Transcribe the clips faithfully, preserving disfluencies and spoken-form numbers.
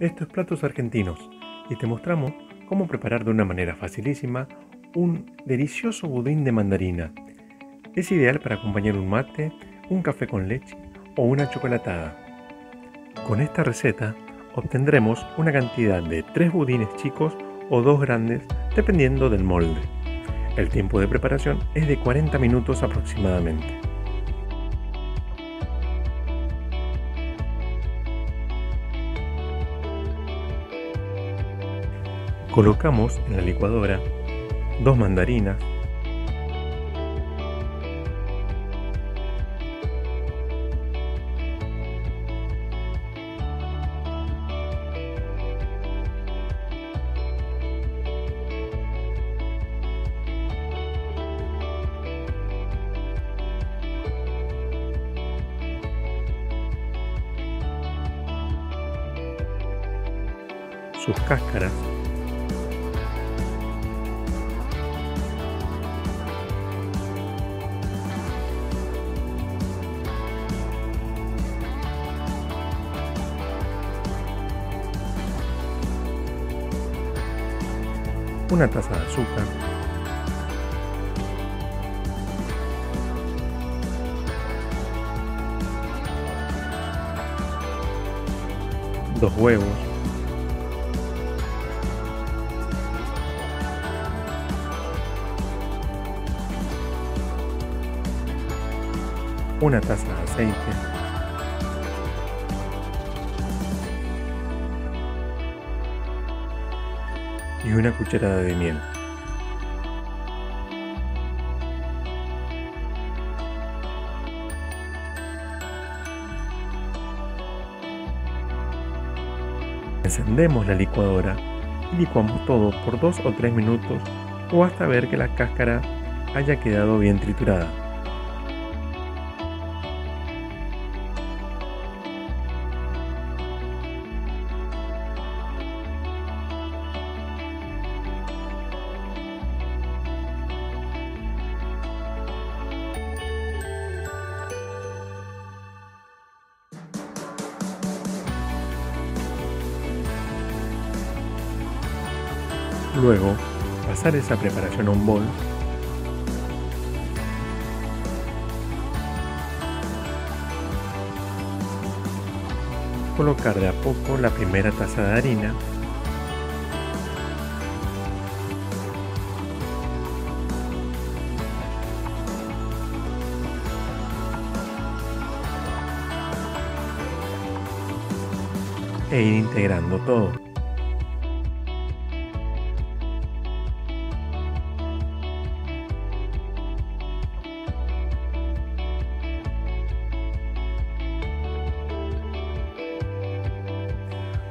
Esto es Platos Argentinos y te mostramos cómo preparar de una manera facilísima un delicioso budín de mandarina. Es ideal para acompañar un mate, un café con leche o una chocolatada. Con esta receta obtendremos una cantidad de tres budines chicos o dos grandes dependiendo del molde. El tiempo de preparación es de cuarenta minutos aproximadamente. Colocamos en la licuadora dos mandarinas, sus cáscaras, una taza de azúcar, dos huevos, una taza de aceite, y una cucharada de miel. Encendemos la licuadora y licuamos todo por dos o tres minutos o hasta ver que la cáscara haya quedado bien triturada. Luego, pasar esa preparación a un bol . Colocar de a poco la primera taza de harina e ir integrando todo .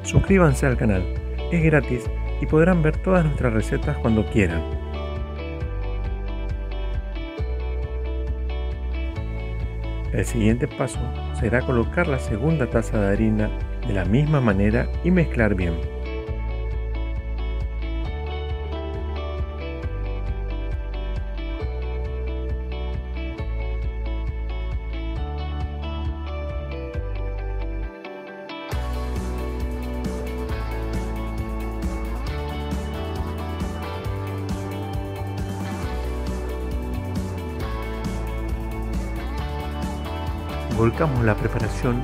Suscríbanse al canal, es gratis y podrán ver todas nuestras recetas cuando quieran. El siguiente paso será colocar la segunda taza de harina de la misma manera y mezclar bien. Volcamos la preparación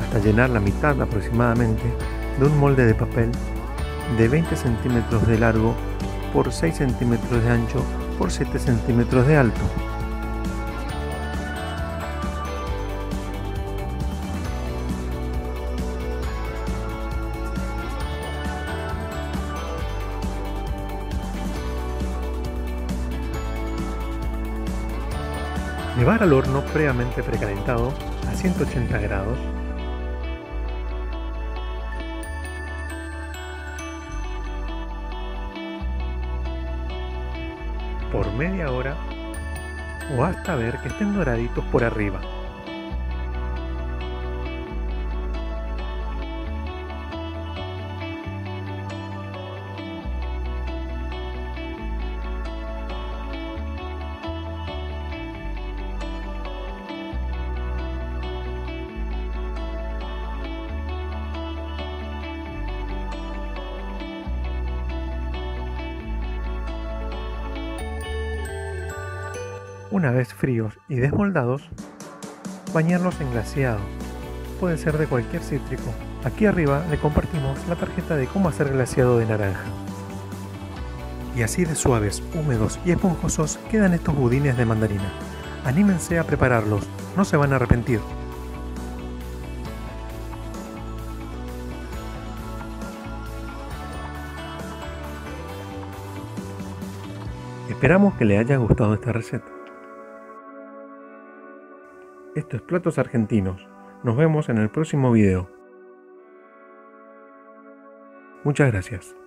hasta llenar la mitad aproximadamente de un molde de papel de veinte centímetros de largo por seis centímetros de ancho por siete centímetros de alto. Llevar al horno previamente precalentado a ciento ochenta grados por media hora o hasta ver que estén doraditos por arriba. Una vez fríos y desmoldados, bañarlos en glaseado. Puede ser de cualquier cítrico. Aquí arriba le compartimos la tarjeta de cómo hacer glaseado de naranja. Y así de suaves, húmedos y esponjosos quedan estos budines de mandarina. Anímense a prepararlos, no se van a arrepentir. Esperamos que les haya gustado esta receta. Esto es Platos Argentinos. Nos vemos en el próximo video. Muchas gracias.